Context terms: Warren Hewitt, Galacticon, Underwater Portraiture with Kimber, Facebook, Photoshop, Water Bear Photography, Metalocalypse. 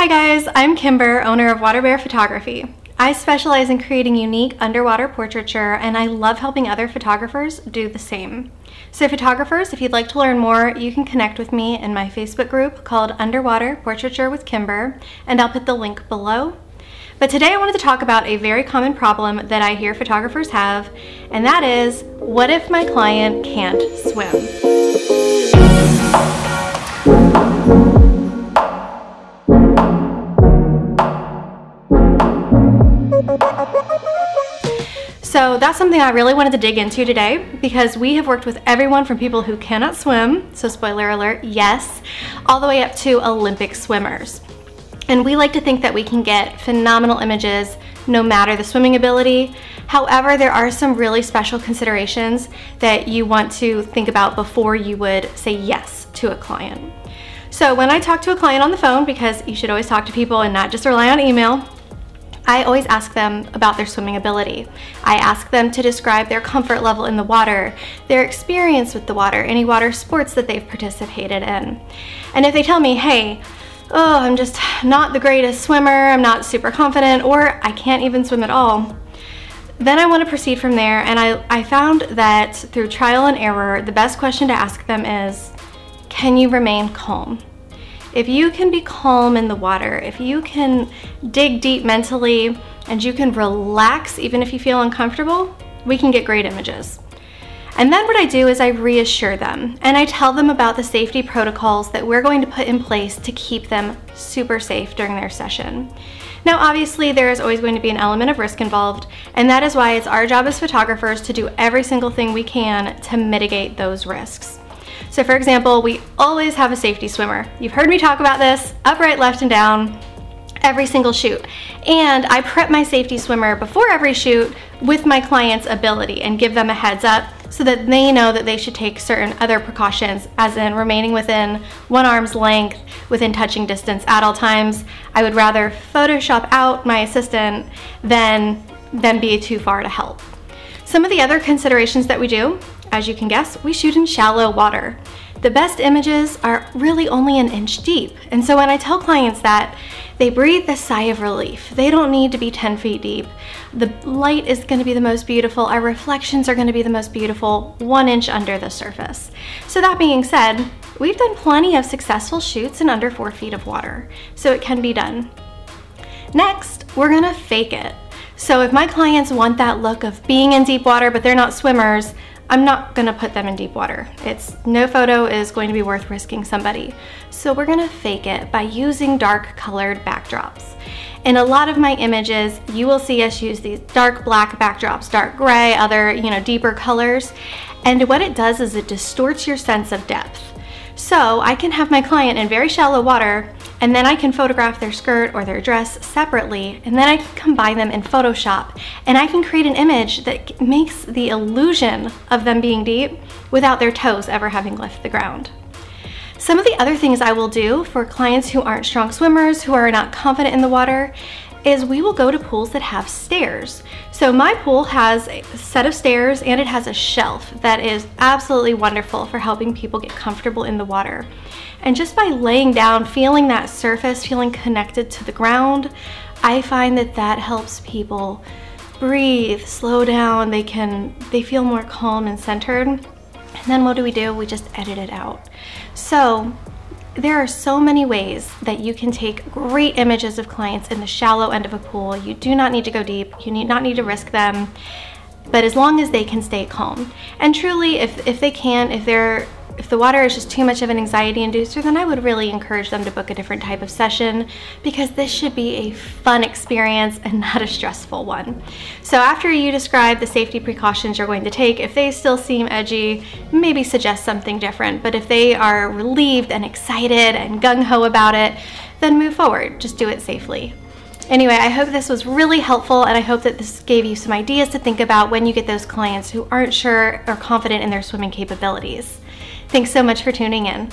Hi guys, I'm Kimber, owner of Water Bear Photography. I specialize in creating unique underwater portraiture, and I love helping other photographers do the same. So photographers, if you'd like to learn more, you can connect with me in my Facebook group called Underwater Portraiture with Kimber, and I'll put the link below. But today I wanted to talk about a very common problem that I hear photographers have, and that is, what if my client can't swim? So that's something I really wanted to dig into today, because we have worked with everyone from people who cannot swim, so spoiler alert, yes, all the way up to Olympic swimmers. And we like to think that we can get phenomenal images no matter the swimming ability. However, there are some really special considerations that you want to think about before you would say yes to a client. So when I talk to a client on the phone, because you should always talk to people and not just rely on email, I always ask them about their swimming ability. I ask them to describe their comfort level in the water, their experience with the water, any water sports that they've participated in. And if they tell me, hey, oh, I'm just not the greatest swimmer, I'm not super confident, or I can't even swim at all, then I want to proceed from there. And I found that through trial and error, the best question to ask them is, can you remain calm? If you can be calm in the water, if you can dig deep mentally and you can relax even if you feel uncomfortable, we can get great images. And then what I do is I reassure them, and I tell them about the safety protocols that we're going to put in place to keep them super safe during their session. Now obviously there is always going to be an element of risk involved, and that is why it's our job as photographers to do every single thing we can to mitigate those risks. So for example, we always have a safety swimmer. You've heard me talk about this, up, right, left, and down, every single shoot. And I prep my safety swimmer before every shoot with my client's ability and give them a heads up so that they know that they should take certain other precautions, as in remaining within one arm's length, within touching distance at all times. I would rather Photoshop out my assistant than be too far to help. Some of the other considerations that we do, as you can guess, we shoot in shallow water. The best images are really only an inch deep. And so when I tell clients that, they breathe a sigh of relief. They don't need to be 10 feet deep. The light is going to be the most beautiful. Our reflections are going to be the most beautiful 1 inch under the surface. So that being said, we've done plenty of successful shoots in under 4 feet of water. So it can be done. Next, we're going to fake it. So if my clients want that look of being in deep water, but they're not swimmers, I'm not gonna put them in deep water. No photo is going to be worth risking somebody. So we're gonna fake it by using dark colored backdrops. In a lot of my images, you will see us use these dark black backdrops, dark gray, other deeper colors. And what it does is it distorts your sense of depth. So I can have my client in very shallow water, and then I can photograph their skirt or their dress separately, and then I can combine them in Photoshop, and I can create an image that makes the illusion of them being deep without their toes ever having left the ground. Some of the other things I will do for clients who aren't strong swimmers, who are not confident in the water, is we will go to pools that have stairs. So my pool has a set of stairs, and it has a shelf that is absolutely wonderful for helping people get comfortable in the water. And just by laying down, feeling that surface, feeling connected to the ground, I find that that helps people breathe, slow down, they feel more calm and centered. And then what do? We just edit it out. So there are so many ways that you can take great images of clients in the shallow end of a pool. You do not need to go deep. You need not need to risk them, but as long as they can stay calm. And truly, if the water is just too much of an anxiety inducer, then I would really encourage them to book a different type of session, because this should be a fun experience and not a stressful one. So after you describe the safety precautions you're going to take, if they still seem edgy, maybe suggest something different. But if they are relieved and excited and gung-ho about it, then move forward. Just do it safely. Anyway, I hope this was really helpful, and I hope that this gave you some ideas to think about when you get those clients who aren't sure or confident in their swimming capabilities. Thanks so much for tuning in.